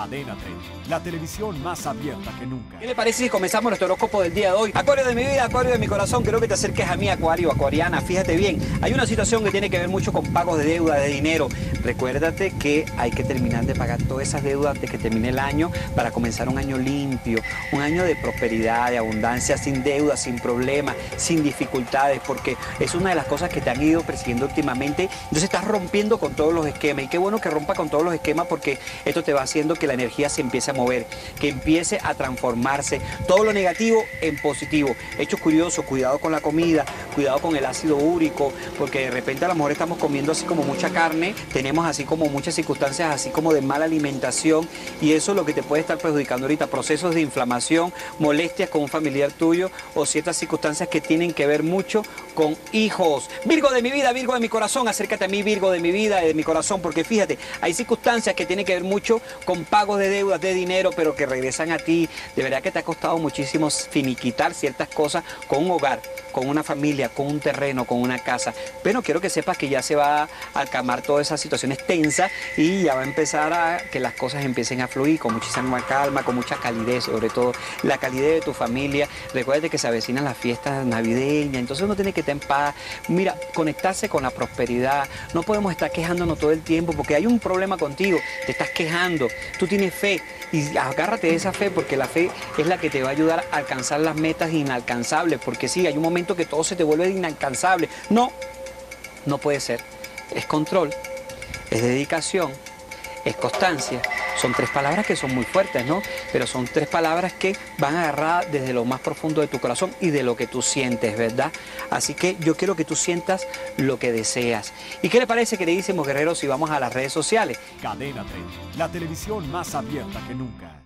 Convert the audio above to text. Cadena 3, la televisión más abierta que nunca. ¿Qué le parece si comenzamos nuestro horóscopo del día de hoy? Acuario de mi vida, Acuario de mi corazón, creo que te acerques a mí, Acuario, Acuariana. Fíjate bien, hay una situación que tiene que ver mucho con pagos de deuda, de dinero. Recuérdate que hay que terminar de pagar todas esas deudas antes que termine el año para comenzar un año limpio, un año de prosperidad, de abundancia, sin deuda, sin problemas, sin dificultades, porque es una de las cosas que te han ido persiguiendo últimamente. Entonces estás rompiendo con todos los esquemas, y qué bueno que rompa con todos los esquemas, porque esto te va haciendo que la energía se empiece a mover, que empiece a transformarse todo lo negativo en positivo. Hechos curiosos, cuidado con la comida, cuidado con el ácido úrico, porque de repente a lo mejor estamos comiendo así como mucha carne, tenemos así como muchas circunstancias así como de mala alimentación, y eso es lo que te puede estar perjudicando ahorita, procesos de inflamación, molestias con un familiar tuyo o ciertas circunstancias que tienen que ver mucho con hijos. Virgo de mi vida, Virgo de mi corazón, acércate a mí, Virgo de mi vida y de mi corazón, porque fíjate, hay circunstancias que tienen que ver mucho con pagos de deudas, de dinero, pero que regresan a ti. De verdad que te ha costado muchísimo finiquitar ciertas cosas con un hogar, con una familia, con un terreno, con una casa, pero quiero que sepas que ya se va a acalmar todas esas situaciones tensas y ya va a empezar a que las cosas empiecen a fluir con muchísima calma, con mucha calidez, sobre todo la calidez de tu familia. Recuérdate que se avecinan las fiestas navideñas, entonces uno tiene que estar en paz, mira, conectarse con la prosperidad. No podemos estar quejándonos todo el tiempo, porque hay un problema contigo, te estás quejando, tú tienes fe, y agárrate de esa fe, porque la fe es la que te va a ayudar a alcanzar las metas inalcanzables, porque sí, hay un momento que todo se te vuelve inalcanzable. No, no puede ser. Es control, es dedicación, es constancia. Son tres palabras que son muy fuertes, ¿no? Pero son tres palabras que van agarradas desde lo más profundo de tu corazón y de lo que tú sientes, ¿verdad? Así que yo quiero que tú sientas lo que deseas. ¿Y qué le parece, queridísimos guerreros, si vamos a las redes sociales? Cadena 3, la televisión más abierta que nunca.